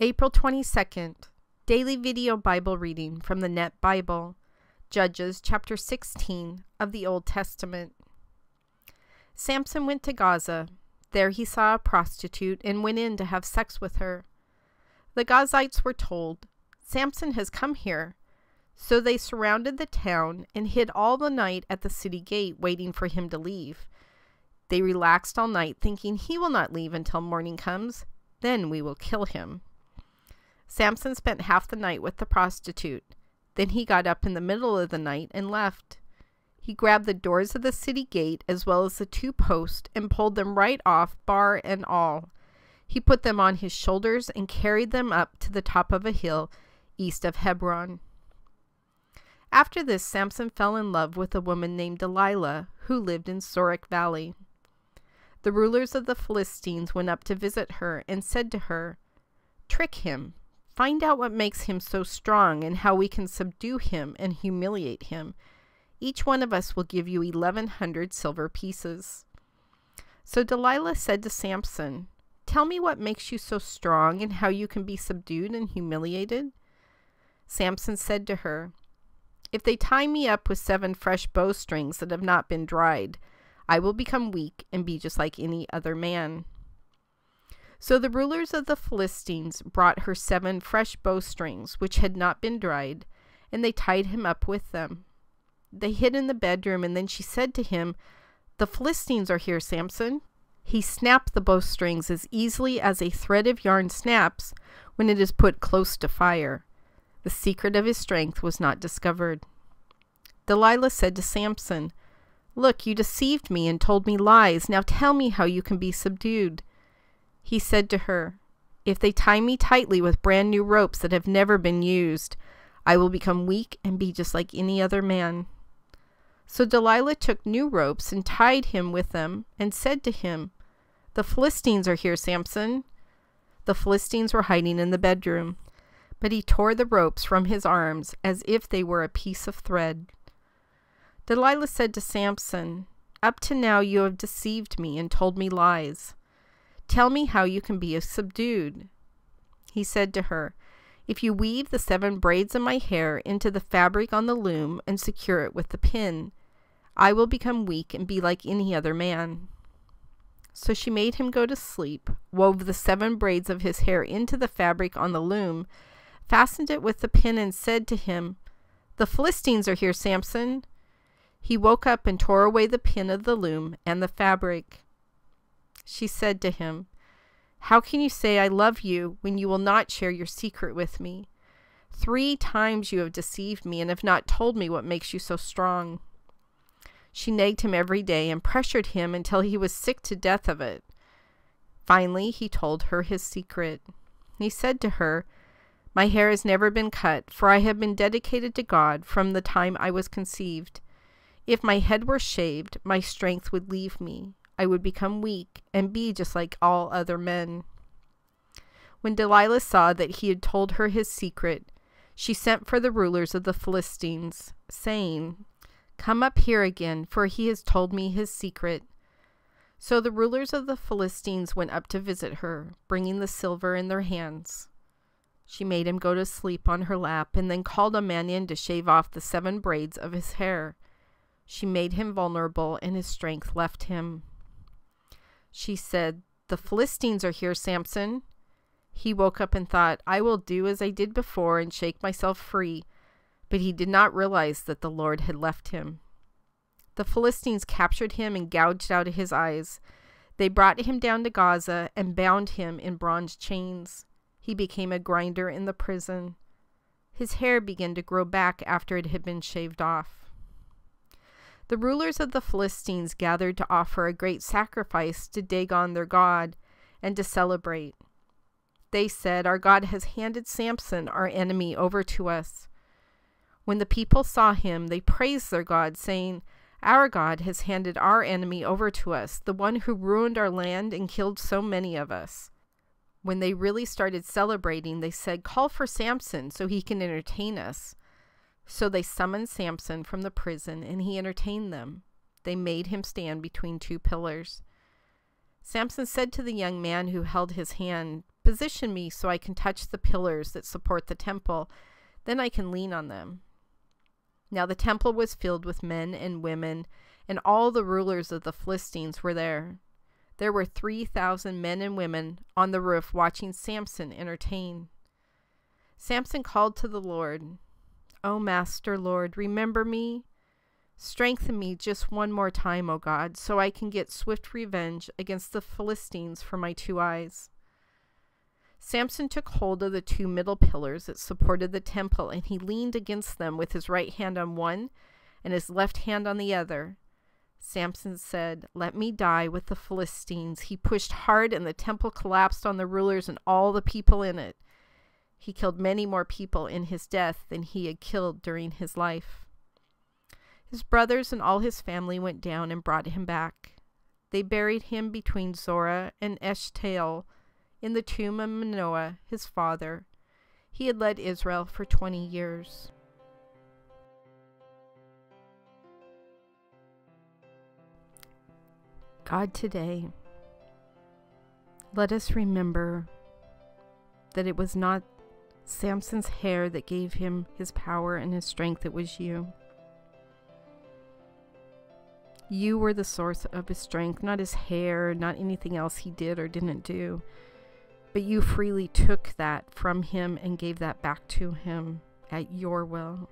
April 22nd, Daily Video Bible Reading from the NET Bible, Judges chapter 16 of the Old Testament. Samson went to Gaza. There he saw a prostitute and went in to have sex with her. The Gazites were told, "Samson has come here." So they surrounded the town and hid all the night at the city gate, waiting for him to leave. They relaxed all night, thinking, "He will not leave until morning comes. Then we will kill him." Samson spent half the night with the prostitute. Then he got up in the middle of the night and left. He grabbed the doors of the city gate as well as the two posts and pulled them right off, bar and all. He put them on his shoulders and carried them up to the top of a hill east of Hebron. After this, Samson fell in love with a woman named Delilah, who lived in Sorek Valley. The rulers of the Philistines went up to visit her and said to her, "Trick him. Find out what makes him so strong and how we can subdue him and humiliate him. Each one of us will give you 1,100 silver pieces." So Delilah said to Samson, "Tell me what makes you so strong and how you can be subdued and humiliated." Samson said to her, "If they tie me up with 7 fresh bowstrings that have not been dried, I will become weak and be just like any other man." So the rulers of the Philistines brought her 7 fresh bowstrings, which had not been dried, and they tied him up with them. They hid in the bedroom, and then she said to him, "The Philistines are here, Samson." He snapped the bowstrings as easily as a thread of yarn snaps when it is put close to fire. The secret of his strength was not discovered. Delilah said to Samson, "Look, you deceived me and told me lies. Now tell me how you can be subdued." He said to her, "If they tie me tightly with brand new ropes that have never been used, I will become weak and be just like any other man." So Delilah took new ropes and tied him with them and said to him, "The Philistines are here, Samson." The Philistines were hiding in the bedroom, but he tore the ropes from his arms as if they were a piece of thread. Delilah said to Samson, "Up to now you have deceived me and told me lies. Tell me how you can be subdued." He said to her, "If you weave the 7 braids of my hair into the fabric on the loom and secure it with the pin, I will become weak and be like any other man." So she made him go to sleep, wove the 7 braids of his hair into the fabric on the loom, fastened it with the pin, and said to him, "The Philistines are here, Samson." He woke up and tore away the pin of the loom and the fabric. She said to him, "How can you say I love you when you will not share your secret with me? 3 times you have deceived me and have not told me what makes you so strong." She nagged him every day and pressured him until he was sick to death of it. Finally, he told her his secret. He said to her, "My hair has never been cut, for I have been dedicated to God from the time I was conceived. If my head were shaved, my strength would leave me. I would become weak and be just like all other men." When Delilah saw that he had told her his secret, she sent for the rulers of the Philistines, saying, "Come up here again, for he has told me his secret." So the rulers of the Philistines went up to visit her, bringing the silver in their hands. She made him go to sleep on her lap and then called a man in to shave off the 7 braids of his hair. She made him vulnerable, and his strength left him. She said, "The Philistines are here, Samson." He woke up and thought, "I will do as I did before and shake myself free." But he did not realize that the Lord had left him. The Philistines captured him and gouged out his eyes. They brought him down to Gaza and bound him in bronze chains. He became a grinder in the prison. His hair began to grow back after it had been shaved off. The rulers of the Philistines gathered to offer a great sacrifice to Dagon their god and to celebrate. They said, "Our God has handed Samson, our enemy, over to us." When the people saw him, they praised their God, saying, "Our God has handed our enemy over to us, the one who ruined our land and killed so many of us." When they really started celebrating, they said, "Call for Samson so he can entertain us." So they summoned Samson from the prison, and he entertained them. They made him stand between 2 pillars. Samson said to the young man who held his hand, Position me so I can touch the pillars that support the temple. Then I can lean on them. Now the temple was filled with men and women, and all the rulers of the Philistines were there. There were 3,000 men and women on the roof watching Samson entertain. Samson called to the Lord, "O Master Lord, remember me. Strengthen me just one more time, O God, so I can get swift revenge against the Philistines for my two eyes." Samson took hold of the two middle pillars that supported the temple, and he leaned against them with his right hand on one and his left hand on the other. Samson said, "Let me die with the Philistines." He pushed hard, and the temple collapsed on the rulers and all the people in it. He killed many more people in his death than he had killed during his life. His brothers and all his family went down and brought him back. They buried him between Zorah and Eshtaol in the tomb of Manoah, his father. He had led Israel for 20 years. God, today, let us remember that it was not Samson's hair that gave him his power and his strength. It was you. You were the source of his strength, not his hair, not anything else he did or didn't do. But you freely took that from him and gave that back to him at your will.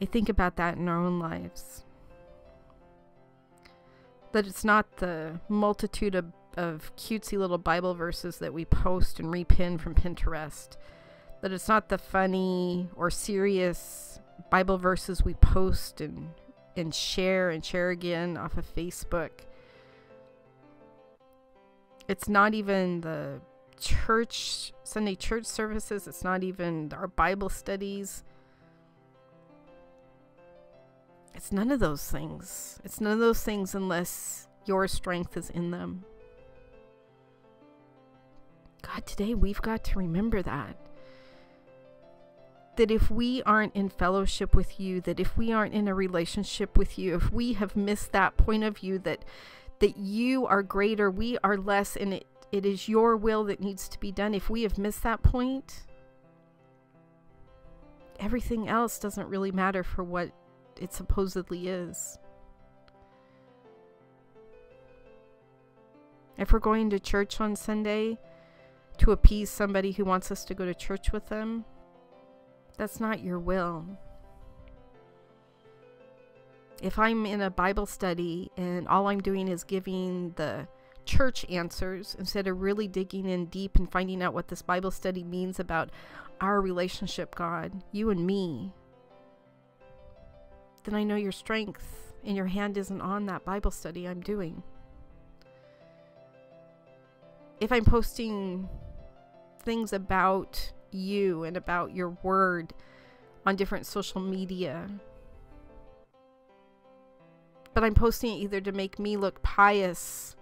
I think about that in our own lives. That it's not the multitude of cutesy little Bible verses that we post and repin from Pinterest. That it's not the funny or serious Bible verses we post and share again off of Facebook. It's not even the church, Sunday church services. It's not even our Bible studies. It's none of those things. It's none of those things unless your strength is in them. God, today we've got to remember that. That if we aren't in fellowship with you, that if we aren't in a relationship with you, if we have missed that point of view that you are greater, we are less, and it is your will that needs to be done. If we have missed that point, everything else doesn't really matter for what it supposedly is. If we're going to church on Sunday to appease somebody who wants us to go to church with them, that's not your will. If I'm in a Bible study and all I'm doing is giving the church answers instead of really digging in deep and finding out what this Bible study means about our relationship, God, you and me, then I know your strength and your hand isn't on that Bible study I'm doing. If I'm posting things about you and about your word on different social media, but I'm posting it either to make me look pious,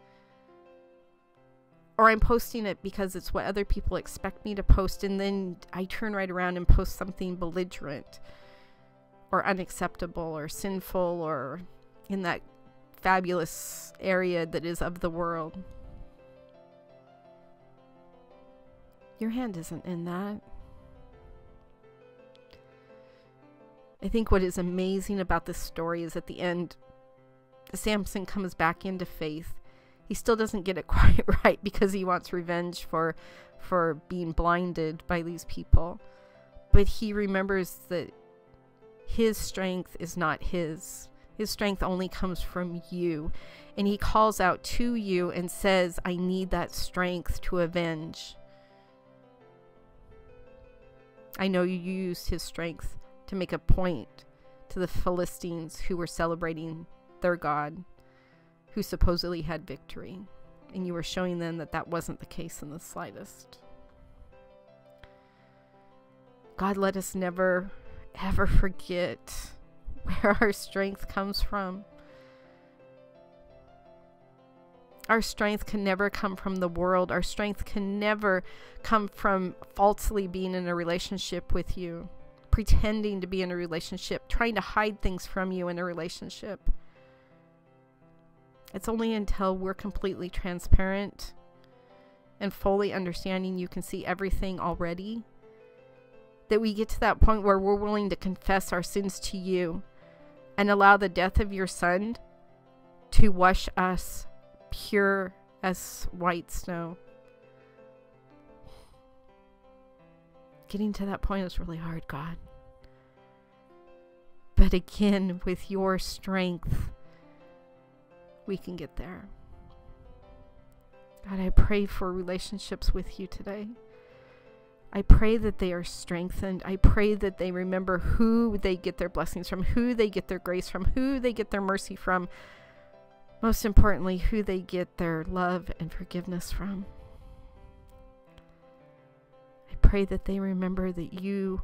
or I'm posting it because it's what other people expect me to post, and then I turn right around and post something belligerent or unacceptable or sinful or in that fabulous area that is of the world. Your hand isn't in that. I think what is amazing about this story is at the end, Samson comes back into faith. He still doesn't get it quite right because he wants revenge for being blinded by these people. But he remembers that his strength is not his. His strength only comes from you. And he calls out to you and says, "I need that strength to avenge." I know you used his strength to make a point to the Philistines who were celebrating their God, who supposedly had victory. And you were showing them that that wasn't the case in the slightest. God, let us never ever forget where our strength comes from. Our strength can never come from the world. Our strength can never come from falsely being in a relationship with you, pretending to be in a relationship, trying to hide things from you in a relationship. It's only until we're completely transparent and fully understanding you can see everything already, that we get to that point where we're willing to confess our sins to you and allow the death of your Son to wash us pure as white snow. Getting to that point is really hard, God. But again, with your strength, we can get there. God, I pray for relationships with you today. I pray that they are strengthened. I pray that they remember who they get their blessings from, who they get their grace from, who they get their mercy from. Most importantly, who they get their love and forgiveness from. I pray that they remember that you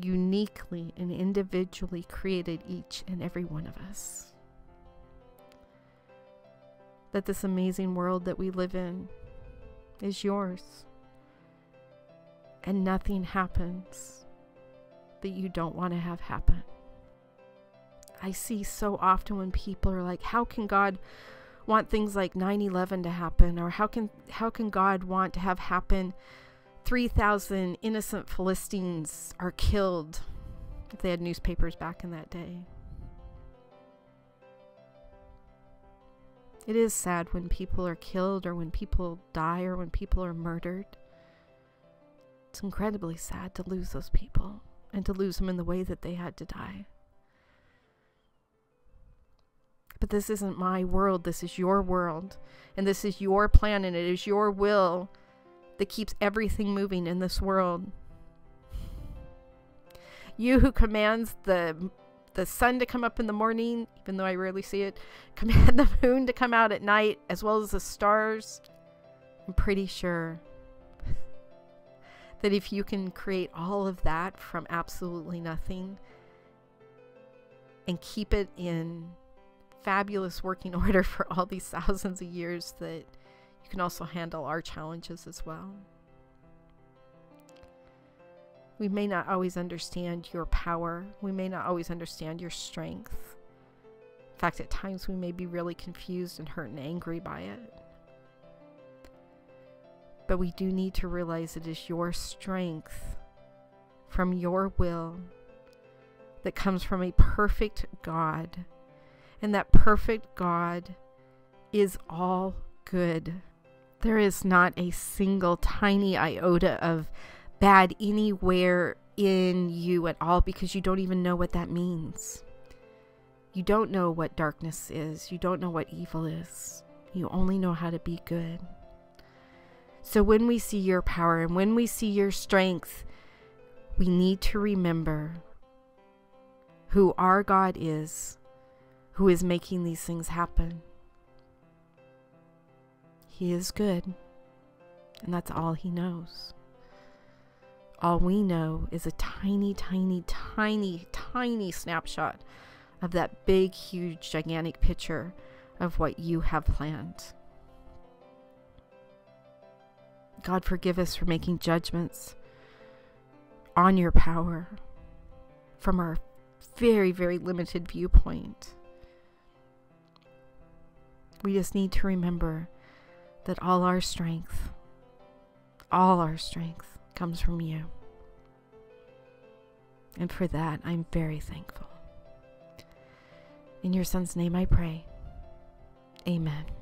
uniquely and individually created each and every one of us. That this amazing world that we live in is yours. And nothing happens that you don't want to have happen. I see so often when people are like, how can God want things like 9/11 to happen? Or how can God want to have happen 3,000 innocent Philistines are killed, if they had newspapers back in that day? It is sad when people are killed or when people die or when people are murdered. It's incredibly sad to lose those people and to lose them in the way that they had to die. But this isn't my world. This is your world. And this is your plan, and it is your will that keeps everything moving in this world. You who commands the sun to come up in the morning, even though I rarely see it, command the moon to come out at night, as well as the stars. I'm pretty sure that if you can create all of that from absolutely nothing and keep it in fabulous working order for all these thousands of years, that you can also handle our challenges as well. We may not always understand your power. We may not always understand your strength. In fact, at times we may be really confused and hurt and angry by it. But we do need to realize it is your strength from your will that comes from a perfect God. And that perfect God is all good. There is not a single tiny iota of bad anywhere in you at all, because you don't even know what that means. You don't know what darkness is. You don't know what evil is. You only know how to be good. So when we see your power and when we see your strength, we need to remember who our God is, who is making these things happen. He is good, and that's all he knows. All we know is a tiny, tiny, tiny, tiny snapshot of that big, huge, gigantic picture of what you have planned. God, forgive us for making judgments on your power from our very, very limited viewpoint. We just need to remember that all our strength comes from you. And for that, I'm very thankful. In your Son's name I pray. Amen.